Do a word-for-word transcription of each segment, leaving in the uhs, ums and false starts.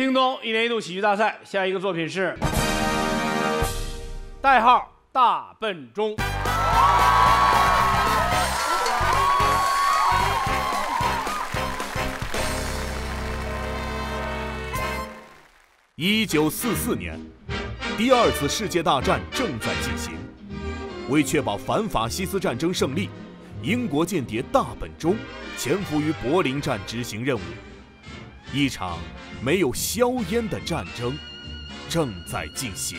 京东一年一度喜剧大赛，下一个作品是代号大笨钟。 一九四四年，第二次世界大战正在进行。为确保反法西斯战争胜利，英国间谍大本钟潜伏于柏林站执行任务。一场没有硝烟的战争正在进行。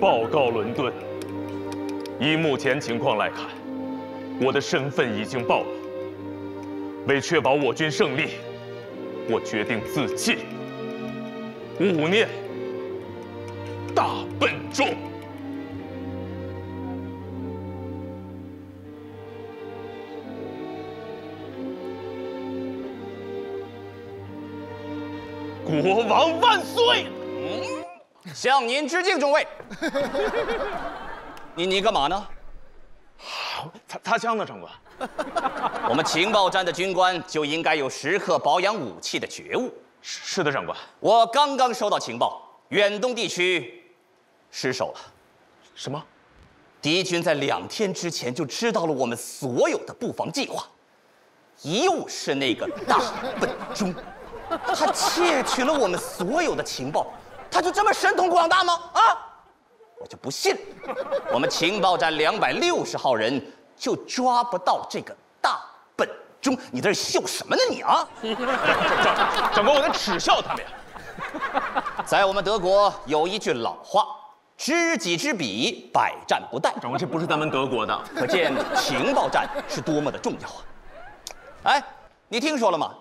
报告伦敦，依目前情况来看，我的身份已经暴露。 为确保我军胜利，我决定自尽，勿念大笨钟。国王万岁！嗯，向您致敬，中尉。您您干嘛呢？擦擦枪呢，长官。 我们情报站的军官就应该有时刻保养武器的觉悟。是, 是的，长官。我刚刚收到情报，远东地区失守了。什么？敌军在两天之前就知道了我们所有的布防计划。又是那个大笨钟，他窃取了我们所有的情报，他就这么神通广大吗？啊，我就不信！我们情报站两百六十号人。 就抓不到这个大笨钟，你在这笑什么呢你啊？长官，我在耻笑他们呀。在我们德国有一句老话，知己知彼，百战不殆。长官，这不是咱们德国的，可见情报战是多么的重要啊！哎，你听说了吗？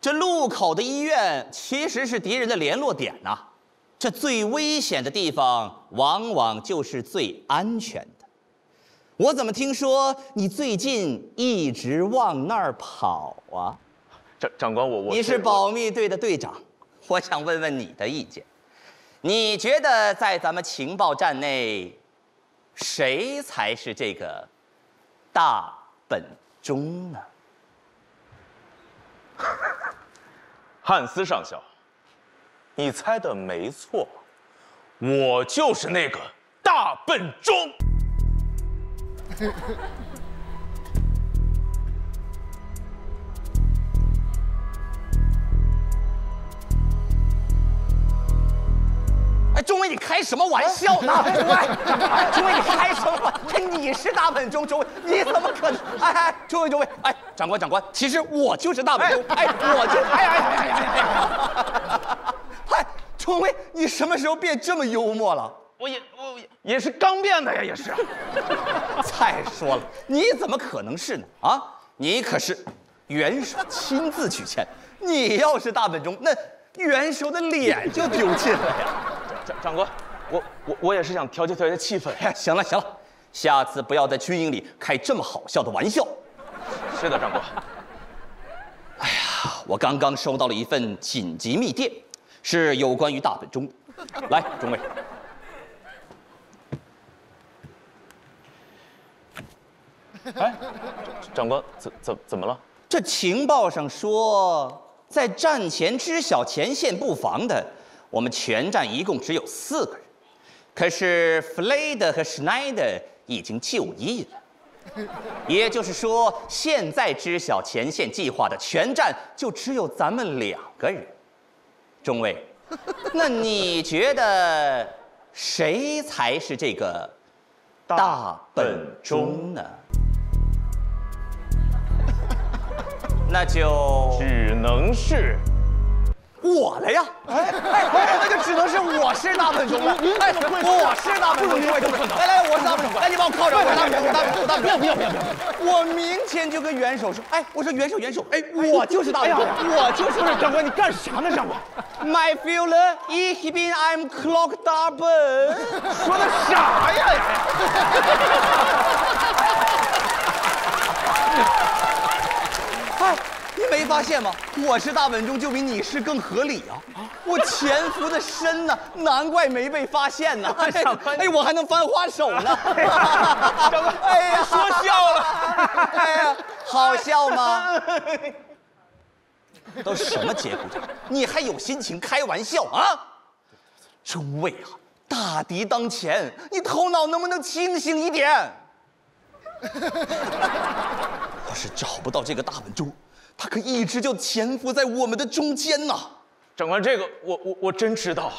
这路口的医院其实是敌人的联络点呐、啊。这最危险的地方，往往就是最安全的。 我怎么听说你最近一直往那儿跑啊？长长官，我我你是保密队的队长，我想问问你的意见。你觉得在咱们情报站内，谁才是这个大本钟呢？汉斯上校，你猜的没错，我就是那个大笨钟。 哎，中尉，你开什么玩笑呢？中尉，中尉，你开什么玩笑？哎，你是大本钟，中尉，你怎么可能？哎哎，中尉，中尉，哎，长官，长官，其实我就是大本钟，哎，我就，哎哎哎哎哎，嗨，中尉，你什么时候变这么幽默了？ 我也我也是刚变的呀，也是。再说了，你怎么可能是呢？啊，你可是元首亲自举荐，你要是大本钟，那元首的脸就丢尽了呀。长长官，我我我也是想调节调节气氛。哎，行了行了，下次不要在军营里开这么好笑的玩笑。是的，长官。哎呀，我刚刚收到了一份紧急密电，是有关于大本钟的。来，中尉。 哎，长官，怎怎怎么了？这情报上说，在战前知晓前线布防的，我们全站一共只有四个人。可是弗雷德和施奈德已经就义了，也就是说，现在知晓前线计划的全站就只有咱们两个人。中尉，那你觉得谁才是这个大本钟呢？ 那就只能是我了呀！哎哎，那就只能是我是大笨钟了。哎，我是大笨钟，各位同志，来来，我是大笨钟，来，你把我铐上，我大笨钟，我大笨钟，大笨钟，不要不要不要！我明天就跟元首说，哎，我说元首元首，哎，我就是大笨钟，我就是。长官，你干啥呢，长官 ？My Führer, ich bin ein Klug Daben。说的啥呀？ 你没发现吗？我是大本钟，就比你是更合理啊！我潜伏的深呢、啊，难怪没被发现呢、啊。哎，我还能翻花手呢！哎呀，说笑了，哎呀，好笑吗？都什么节骨眼，你还有心情开玩笑啊？中尉啊，大敌当前，你头脑能不能清醒一点？要是找不到这个大本钟，他可一直就潜伏在我们的中间呐、啊。长官，这个我我我真知道啊。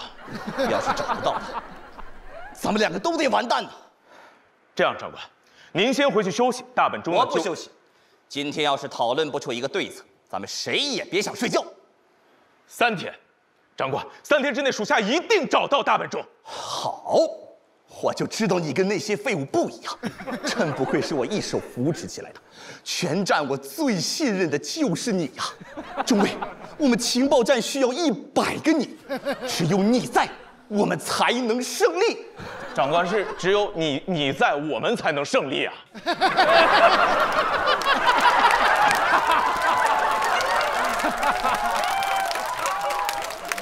要是找不到他，咱们两个都得完蛋呐。这样，长官，您先回去休息，大本钟我不休息。今天要是讨论不出一个对策，咱们谁也别想睡觉。三天，长官，三天之内，属下一定找到大本钟。好。我就知道你跟那些废物不一样，真不愧是我一手扶持起来的，全站我最信任的就是你呀、啊，中尉，我们情报站需要一百个你，只有你在，我们才能胜利。长官是只有你你在，我们才能胜利啊。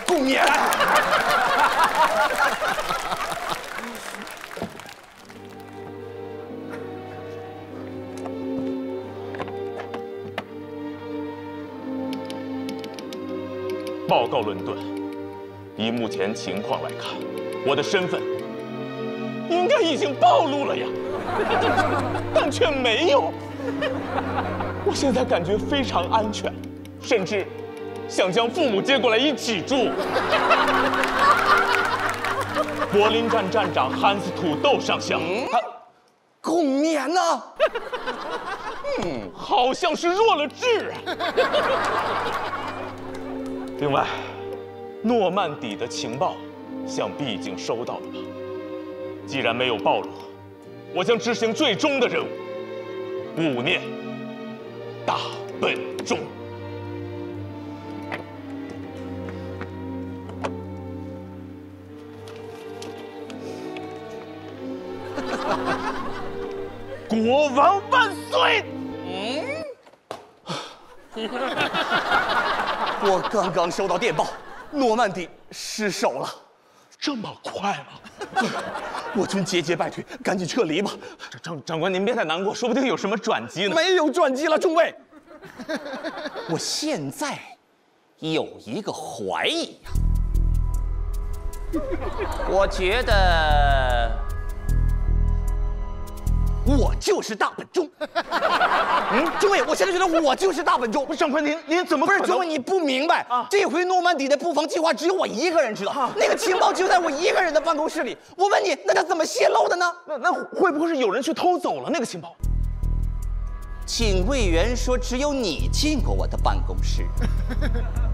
共勉。报告伦敦，以目前情况来看，我的身份应该已经暴露了呀，但却没有。我现在感觉非常安全，甚至想将父母接过来一起住。柏林站站长汉斯·土豆上校，他共勉呐。嗯，好像是弱了智。另外，诺曼底的情报想必已经收到了吧？既然没有暴露，我将执行最终的任务——勿念大本钟。国王万岁！嗯。我刚刚收到电报，诺曼底失守了，这么快吗？我军节节败退，赶紧撤离吧。长长官，您别太难过，说不定有什么转机呢。没有转机了，中尉。我现在有一个怀疑呀、啊，我觉得我就是大本钟。嗯，中尉，我现在觉得我就是大本钟。不是长官，您您怎么不是中尉？你不明白啊！这回诺曼底的布防计划只有我一个人知道，啊、那个情报就在我一个人的办公室里。我问你，那他怎么泄露的呢？那那会不会是有人去偷走了那个情报？警卫员说只有你进过我的办公室，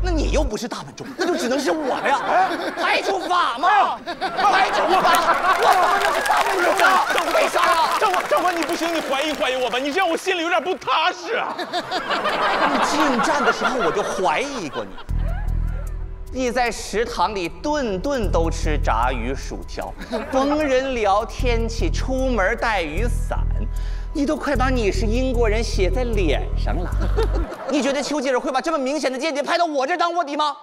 那你又不是大本钟，那就只能是我了呀！排除法嘛，排除法，我怎么是大本钟啊？为啥呀？长官，长官你不行，你怀疑怀疑我吧，你这样我心里有点不踏实啊。你进站的时候我就怀疑过你。你在食堂里顿顿都吃炸鱼薯条，逢人聊天气，出门带雨伞，你都快把你是英国人写在脸上了。你觉得丘吉尔会把这么明显的间谍派到我这当卧底吗？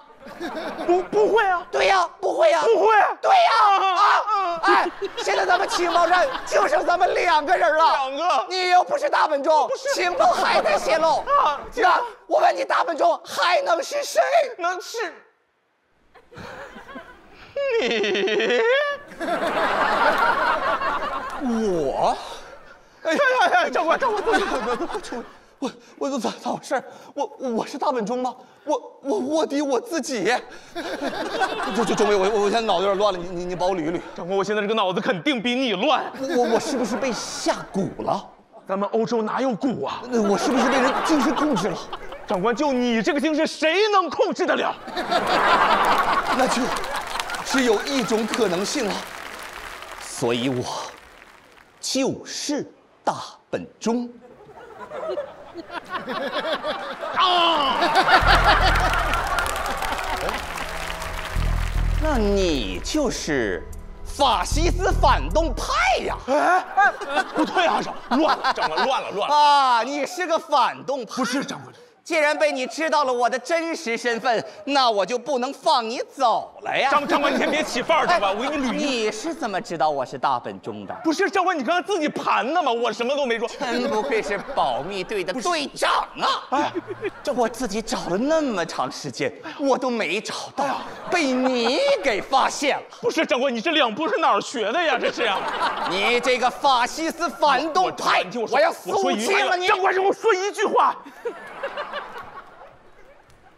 不，不会啊！对呀、啊，不会呀、啊！不会、啊！对呀、啊！啊！哎，现在咱们情报站就剩咱们两个人了。两个，你又不是大本钟，情报还在泄露。啊！那我问你，大本钟还能是谁？能是？你，我，哎呀呀呀！长官，长官，我我我咋咋回事？我我是大本钟吗？我我卧底我自己。就就中尉，我我我现在脑子有点乱了，你你你帮我捋一捋。长官，我现在这个脑子肯定比你乱。我我是不是被下蛊了？咱们欧洲哪有蛊啊？我是不是被人精神控制了？长官，就你这个精神，谁能控制得了？那就只有一种可能性了，所以我就是大本钟。啊！那你就是法西斯反动派呀！哎哎，不对啊，长官，乱了，长官，乱了，乱了啊！你是个反动派？不是，长官。既然被你知道了我的真实身份，那我就不能放你走了呀！张张官，你先别起范儿，知道吧？我给你捋。你是怎么知道我是大本钟的？不是，张官，你刚才自己盘的嘛，我什么都没说。真不愧是保密队的队长啊！哎，这我自己找了那么长时间，我都没找到，哎、被你给发现了。不是，张官，你这两步是哪儿学的呀？这是呀、啊！你这个法西斯反动派，我, 我, 我, 我要肃清了你！张官，让我说一句话。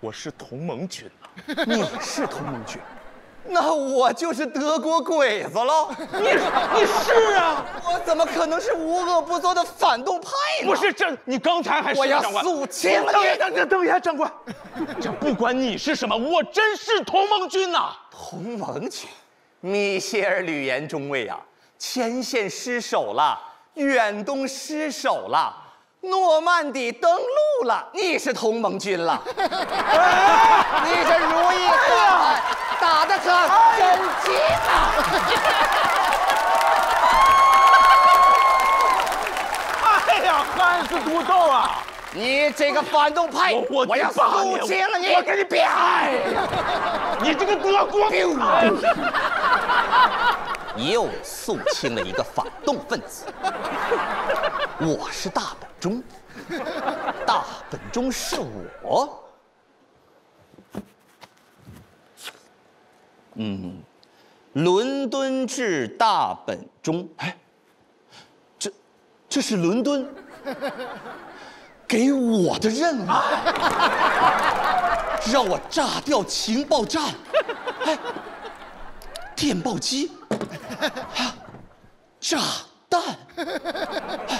我是同盟军啊！你是同盟军，那我就是德国鬼子喽！你你是啊！我怎么可能是无恶不作的反动派呢？不是这，你刚才还是我要肃清了你！等等等一下，长官，这不管你是什么，我真是同盟军呐、啊！同盟军，米歇尔·吕岩中尉啊，前线失守了，远东失守了。诺曼底登陆了，你是同盟军了，你是如意算盘，打得可真急呐！哎呀，汉斯独斗啊！你这个反动派，我我要肃清了你！我给你扁！你这个德国兵！又肃清了一个反动分子。我是大本钟，大本钟是我。嗯，伦敦至大本钟，哎，这这是伦敦给我的任务，让我炸掉情报站，哎，电报机，啊、炸弹。哎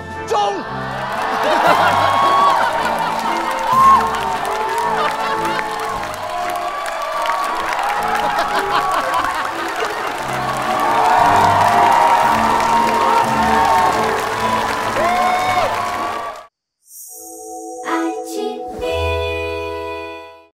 钟。